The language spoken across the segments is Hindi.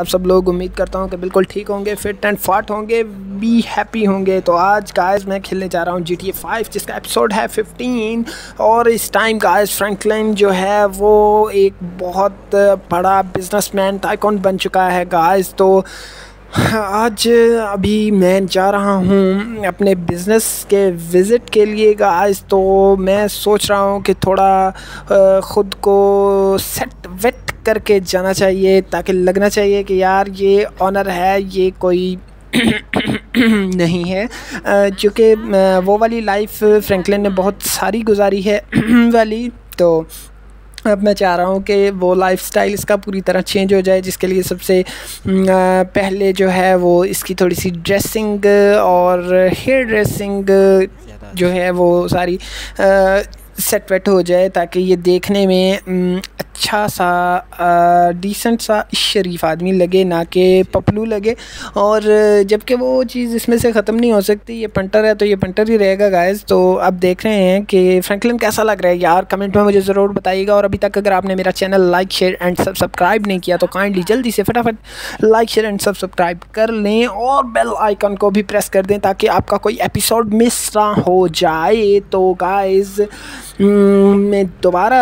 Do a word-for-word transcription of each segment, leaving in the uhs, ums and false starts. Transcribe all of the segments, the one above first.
अब सब लोग उम्मीद करता हूँ कि बिल्कुल ठीक होंगे, फिट एंड फाट होंगे, बी हैप्पी होंगे। तो आज गाइस मैं खेलने जा रहा हूँ जी टी ए फाइव, जिसका एपिसोड है फिफ्टीन। और इस टाइम गाइस फ्रैंकलिन जो है वो एक बहुत बड़ा बिजनेसमैन टाइकून बन चुका है गाइस। तो आज अभी मैं जा रहा हूँ अपने बिज़नेस के विज़िट के लिए गाइस। तो मैं सोच रहा हूँ कि थोड़ा ख़ुद को सेट वेट करके जाना चाहिए, ताकि लगना चाहिए कि यार ये ऑनर है, ये कोई नहीं है। चूँकि वो वाली लाइफ फ्रैंकलिन ने बहुत सारी गुजारी है वाली, तो अब मैं चाह रहा हूँ कि वो लाइफस्टाइल इसका पूरी तरह चेंज हो जाए, जिसके लिए सबसे पहले जो है वो इसकी थोड़ी सी ड्रेसिंग और हेयर ड्रेसिंग जो है वो सारी सेट वेट हो जाए, ताकि ये देखने में अच्छा सा डिसेंट सा शरीफ आदमी लगे, ना कि पपलू लगे। और जबकि वो चीज़ इसमें से ख़त्म नहीं हो सकती, ये पंटर है तो ये पंटर ही रहेगा गाइस। तो आप देख रहे हैं कि फ्रैंकलिन कैसा लग रहा है यार, कमेंट में मुझे ज़रूर बताइएगा। और अभी तक अगर आपने मेरा channel like share and sub subscribe नहीं किया तो काइंडली जल्दी से फटाफट like share and sub subscribe कर लें, और बेल आइकन को भी प्रेस कर दें ताकि आपका कोई एपिसोड मिस ना हो जाए। तो गाइस मैं दोबारा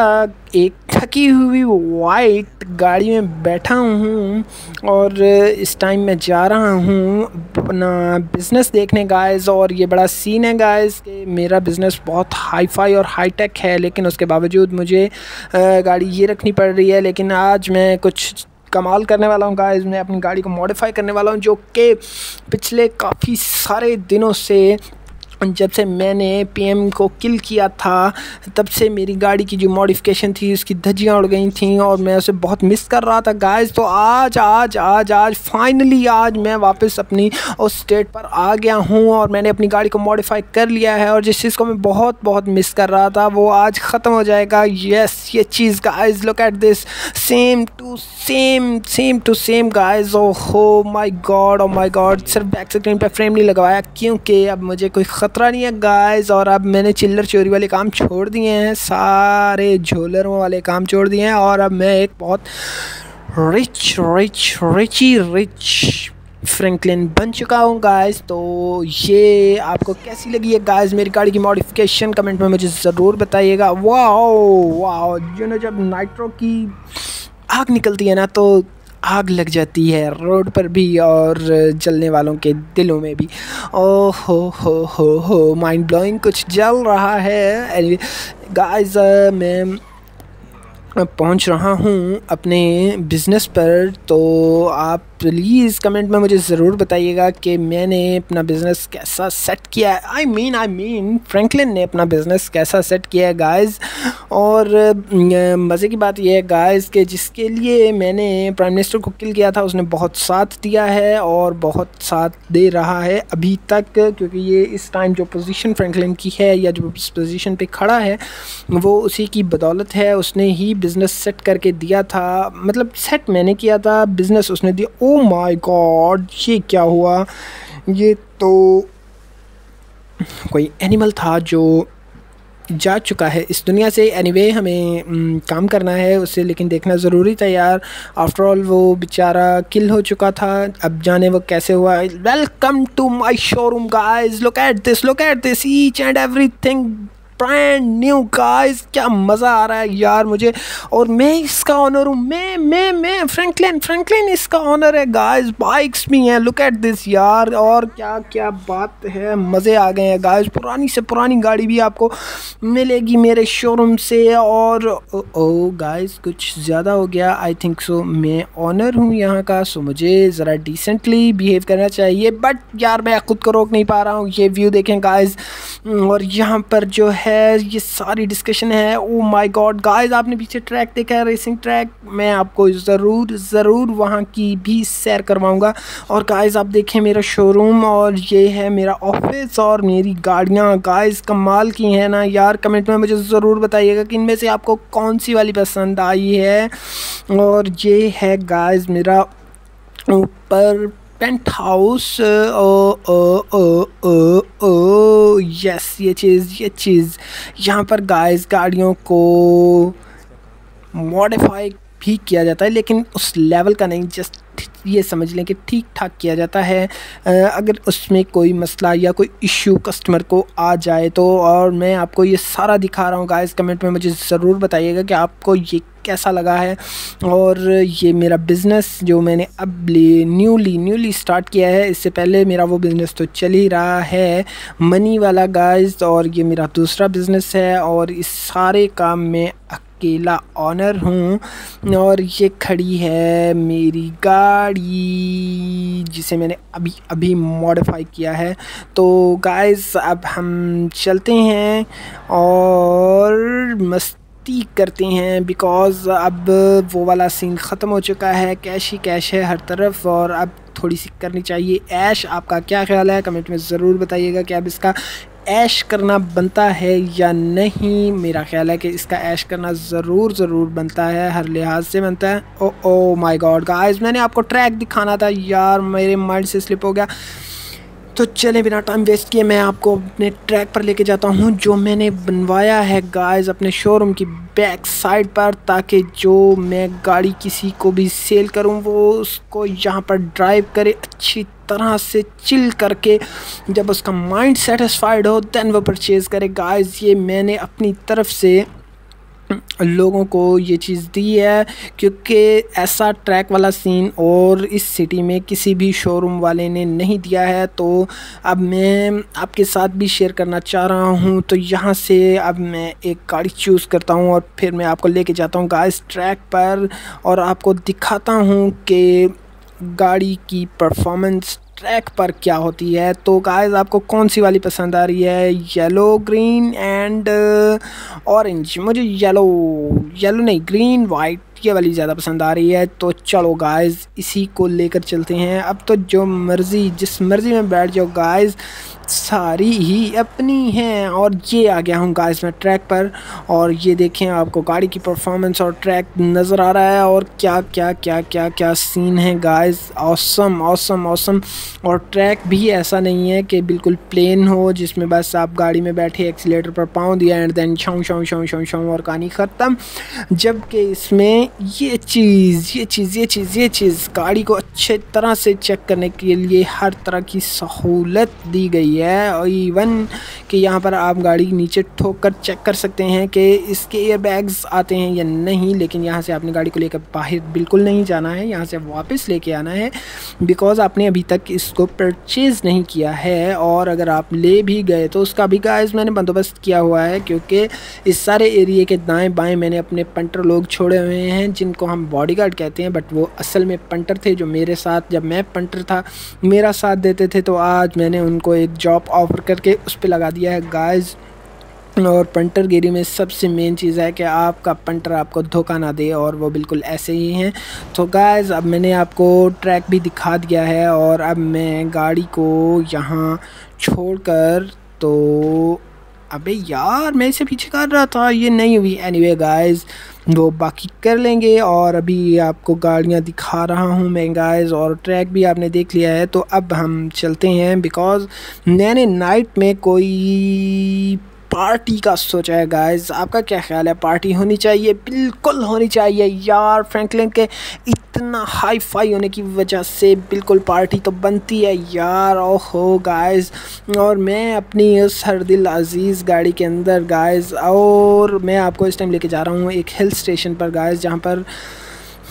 एक थकी हुई वाइट गाड़ी में बैठा हूँ और इस टाइम मैं जा रहा हूँ अपना बिज़नेस देखने गाइस। और ये बड़ा सीन है गाइस कि मेरा बिज़नेस बहुत हाई फाई और हाई टेक है, लेकिन उसके बावजूद मुझे गाड़ी ये रखनी पड़ रही है। लेकिन आज मैं कुछ कमाल करने वाला हूँ गाइस, मैं अपनी गाड़ी को मॉडिफाई करने वाला हूँ, जो कि पिछले काफ़ी सारे दिनों से, जब से मैंने पीएम को किल किया था, तब से मेरी गाड़ी की जो मॉडिफिकेशन थी उसकी धज्जियाँ उड़ गई थी और मैं उसे बहुत मिस कर रहा था गाइस। तो आज आज आज आज फाइनली आज मैं वापस अपनी उस स्टेट पर आ गया हूँ और मैंने अपनी गाड़ी को मॉडिफाई कर लिया है, और जिस चीज़ को मैं बहुत बहुत मिस कर रहा था वो आज ख़त्म हो जाएगा। येस, ये चीज़ guys, look at this, same to same same to same guys. ओहो my god, oh my god. सिर्फ बैक स्क्रीन पर फ्रेम नहीं लगवाया क्योंकि अब मुझे कोई खतरा नहीं है गाइस, और अब मैंने चिल्लर चोरी वाले काम छोड़ दिए हैं, सारे झोलरों वाले काम छोड़ दिए हैं, और अब मैं एक बहुत rich rich richie rich Franklin बन चुका हूँ गाइस। तो ये आपको कैसी लगी है गाइस मेरी गाड़ी की मॉडिफिकेशन, कमेंट में मुझे ज़रूर बताइएगा। वाओ वाओ, यू नो जब नाइट्रो की आग निकलती है ना तो आग लग जाती है रोड पर भी और जलने वालों के दिलों में भी। ओ हो हो हो हो, माइंड ब्लोइंग कुछ जल रहा है गाइस। मैं पहुंच रहा हूं अपने बिज़नेस पर, तो आप प्लीज़ कमेंट में मुझे ज़रूर बताइएगा कि मैंने अपना बिज़नेस कैसा सेट किया है। I mean I mean Franklin ने अपना बिज़नेस कैसा सेट किया है गाइस। और मज़े की बात यह है गाइस कि जिसके लिए मैंने प्राइम मिनिस्टर को किल किया था उसने बहुत साथ दिया है और बहुत साथ दे रहा है अभी तक, क्योंकि ये इस टाइम जो पोजीशन फ्रैंकलिन की है या जो इस पोजीशन पे खड़ा है वो उसी की बदौलत है। उसने ही बिज़नेस सेट करके दिया था, मतलब सेट मैंने किया था, बिज़नेस उसने दिया। ओ माय गॉड, ये क्या हुआ? ये तो कोई एनिमल था जो जा चुका है इस दुनिया से। एनीवे anyway, हमें काम करना है उससे, लेकिन देखना ज़रूरी था यार, आफ्टर ऑल वो बेचारा किल हो चुका था, अब जाने वो कैसे हुआ। Welcome to my showroom guys, look at this, look at this, each and everything brand new guys. क्या मज़ा आ रहा है यार मुझे, और मैं इसका ऑनर हूँ, मैं मैं मैं फ्रैंकलिन फ्रैंकलिन इसका ऑनर है गाइस। बाइक्स भी हैं, लुक एट दिस यार, और क्या क्या बात है, मज़े आ गए हैं गाइस। पुरानी से पुरानी गाड़ी भी आपको मिलेगी मेरे शोरूम से। और ओ, ओ गाइस कुछ ज़्यादा हो गया आई थिंक सो। मैं ऑनर हूँ यहाँ का, सो मुझे ज़रा डिसेंटली बिहेव करना चाहिए, बट यार मैं ख़ुद को रोक नहीं पा रहा हूँ। ये व्यू देखें गाइस, और यहाँ पर जो है ये सारी डिस्कशन है। ओ माय गॉड गाइस, आपने पीछे ट्रैक देखा है, रेसिंग ट्रैक, मैं आपको ज़रूर ज़रूर वहाँ की भी सैर करवाऊँगा। और गाइस आप देखें मेरा शोरूम, और ये है मेरा ऑफिस, और मेरी गाड़ियाँ गाइस कमाल की हैं ना यार। कमेंट में मुझे ज़रूर बताइएगा कि इनमें से आपको कौन सी वाली पसंद आई है। और ये है गाइस मेरा ऊपर penthouse. Oh oh oh oh oh yes, ये चीज़ ये चीज़ यहाँ पर गाइस गाड़ियों को मॉडिफाई भी किया जाता है, लेकिन उस लेवल का नहीं, जस्ट ये समझ लें कि ठीक ठाक किया जाता है। अगर उसमें कोई मसला या कोई इश्यू कस्टमर को आ जाए तो, और मैं आपको ये सारा दिखा रहा हूँ गाइस, कमेंट में मुझे ज़रूर बताइएगा कि आपको ये कैसा लगा है। और ये मेरा बिज़नेस जो मैंने अब न्यूली न्यूली स्टार्ट किया है, इससे पहले मेरा वो बिज़नेस तो चल ही रहा है मनी वाला गाइस, और ये मेरा दूसरा बिज़नेस है और इस सारे काम में अकेला ऑनर हूँ। और ये खड़ी है मेरी गाड़ी जिसे मैंने अभी अभी मॉडिफाई किया है। तो गाइस अब हम चलते हैं और मस्त करते हैं, बिकॉज़ अब वो वाला सीन ख़त्म हो चुका है, कैश ही कैश है हर तरफ, और अब थोड़ी सी करनी चाहिए ऐश। आपका क्या ख्याल है, कमेंट में ज़रूर बताइएगा कि अब इसका ऐश करना बनता है या नहीं। मेरा ख्याल है कि इसका ऐश करना ज़रूर ज़रूर बनता है, हर लिहाज से बनता है। Oh oh my god guys, मैंने आपको ट्रैक दिखाना था यार, मेरे माइंड से स्लिप हो गया। तो चलें बिना टाइम वेस्ट किए मैं आपको अपने ट्रैक पर लेके जाता हूं, जो मैंने बनवाया है गाइस अपने शोरूम की बैक साइड पर, ताकि जो मैं गाड़ी किसी को भी सेल करूं वो उसको यहां पर ड्राइव करे अच्छी तरह से चिल करके, जब उसका माइंड सेटिस्फाइड हो दैन वो परचेज़ करे। गाइस ये मैंने अपनी तरफ से लोगों को ये चीज़ दी है, क्योंकि ऐसा ट्रैक वाला सीन और इस सिटी में किसी भी शोरूम वाले ने नहीं दिया है। तो अब मैं आपके साथ भी शेयर करना चाह रहा हूँ। तो यहाँ से अब मैं एक गाड़ी चूज़ करता हूँ और फिर मैं आपको लेके जाता हूँ गाइस ट्रैक पर, और आपको दिखाता हूँ कि गाड़ी की परफॉर्मेंस ट्रैक पर क्या होती है। तो गाइस आपको कौन सी वाली पसंद आ रही है, येलो, ग्रीन एंड ऑरेंज? मुझे येलो येलो नहीं, ग्रीन वाइट ये वाली ज़्यादा पसंद आ रही है। तो चलो गाइस इसी को लेकर चलते हैं। अब तो जो मर्ज़ी जिस मर्ज़ी में बैठ जाओ गाइस, सारी ही अपनी हैं। और ये आ गया हूँ गाइस मैं ट्रैक पर, और ये देखें आपको गाड़ी की परफॉर्मेंस और ट्रैक नज़र आ रहा है, और क्या क्या क्या क्या क्या सीन है गाइस, ऑसम ऑसम ऑसम। और ट्रैक भी ऐसा नहीं है कि बिल्कुल प्लेन हो जिसमें बस आप गाड़ी में बैठे एक्सीलेटर पर पाँव दिया एंड देन छाऊँ छाऊँ छाऊँ छाऊँ छाऊँ और कहानी ख़त्म, जबकि इसमें ये चीज़ ये चीज़ ये चीज़ ये चीज़ गाड़ी को अच्छे तरह से चेक करने के लिए हर तरह की सहूलत दी गई है। और इवन कि यहाँ पर आप गाड़ी नीचे ठोक कर चेक कर सकते हैं कि इसके एयरबैग्स आते हैं या नहीं, लेकिन यहाँ से आपने गाड़ी को लेकर बाहर बिल्कुल नहीं जाना है, यहाँ से वापस लेके आना है, बिकॉज़ आपने अभी तक इसको परचेज़ नहीं किया है। और अगर आप ले भी गए तो उसका भी गाइस मैंने बंदोबस्त किया हुआ है, क्योंकि इस सारे एरिए के दाएँ बाएँ मैंने अपने पंटर लोग छोड़े हुए हैं, जिनको हम बॉडीगार्ड कहते हैं, बट वो असल में पंटर थे, जो मेरे साथ जब मैं पंटर था मेरा साथ देते थे। तो आज मैंने उनको एक जॉब ऑफर करके उस पे लगा दिया है गाइस। और पंटर गिरी में सबसे मेन चीज़ है कि आपका पंटर आपको धोखा ना दे, और वो बिल्कुल ऐसे ही हैं। तो गाइस अब मैंने आपको ट्रैक भी दिखा दिया है, और अब मैं गाड़ी को यहाँ छोड़कर, तो अबे यार मैं इसे पीछे कर रहा था, ये नहीं हुई। एनीवे गाइस वो बाकी कर लेंगे, और अभी आपको गाड़ियाँ दिखा रहा हूँ मैं गाइस, और ट्रैक भी आपने देख लिया है। तो अब हम चलते हैं, बिकॉज़ मैंने नाइट में कोई पार्टी का सोचा है गाइस। आपका क्या ख्याल है, पार्टी होनी चाहिए? बिल्कुल होनी चाहिए यार, फ्रैंकलिन के इतना हाई फाई होने की वजह से बिल्कुल पार्टी तो बनती है यार। ओहो गाइस, और मैं अपनी इस हर दिल अजीज़ गाड़ी के अंदर गाइस, और मैं आपको इस टाइम लेके जा रहा हूँ एक हिल स्टेशन पर गाइस, जहाँ पर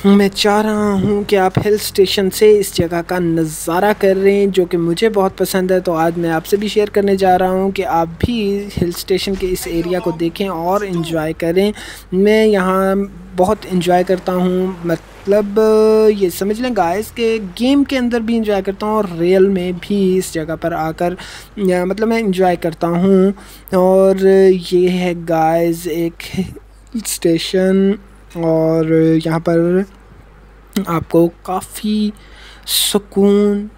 मैं चाह रहा हूँ कि आप हिल स्टेशन से इस जगह का नज़ारा कर रहे हैं, जो कि मुझे बहुत पसंद है। तो आज मैं आपसे भी शेयर करने जा रहा हूँ कि आप भी हिल स्टेशन के इस एरिया को देखें और इन्जॉय करें। मैं यहाँ बहुत इन्जॉय करता हूँ, मतलब ये समझ लें गाइस के गेम के अंदर भी इन्जॉय करता हूँ, और रियल में भी इस जगह पर आकर मतलब मैं इन्जॉय करता हूँ। और ये है गाइस एक हिल स्टेशन, और यहाँ पर आपको काफ़ी सुकून,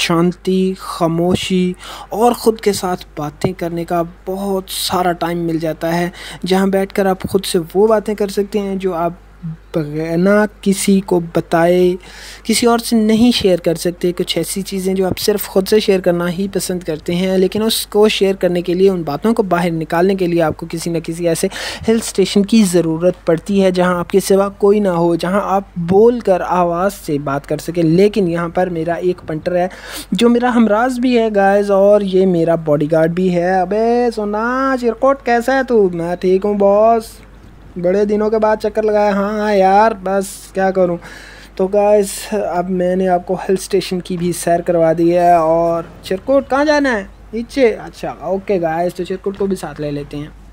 शांति, ख़ामोशी और ख़ुद के साथ बातें करने का बहुत सारा टाइम मिल जाता है, जहाँ बैठकर आप ख़ुद से वो बातें कर सकते हैं जो आप बगैर किसी को बताए किसी और से नहीं शेयर कर सकते। कुछ ऐसी चीज़ें जो आप सिर्फ ख़ुद से शेयर करना ही पसंद करते हैं, लेकिन उसको शेयर करने के लिए, उन बातों को बाहर निकालने के लिए आपको किसी न किसी ऐसे हिल स्टेशन की ज़रूरत पड़ती है जहां आपके सिवा कोई ना हो, जहां आप बोल कर आवाज़ से बात कर सकें। लेकिन यहाँ पर मेरा एक पंटर है जो मेरा हमराज भी है गाइज़, और ये मेरा बॉडीगार्ड भी है। अबे सोना चिरकोट कैसा है तू? मैं ठीक हूँ बॉस, बड़े दिनों के बाद चक्कर लगाया। हाँ हाँ यार, बस क्या करूँ। तो गाइस अब मैंने आपको हिल स्टेशन की भी सैर करवा दी है। और चिरकुट कहाँ जाना है? नीचे? अच्छा ओके गाइस, तो चिरकुट को भी साथ ले लेते हैं।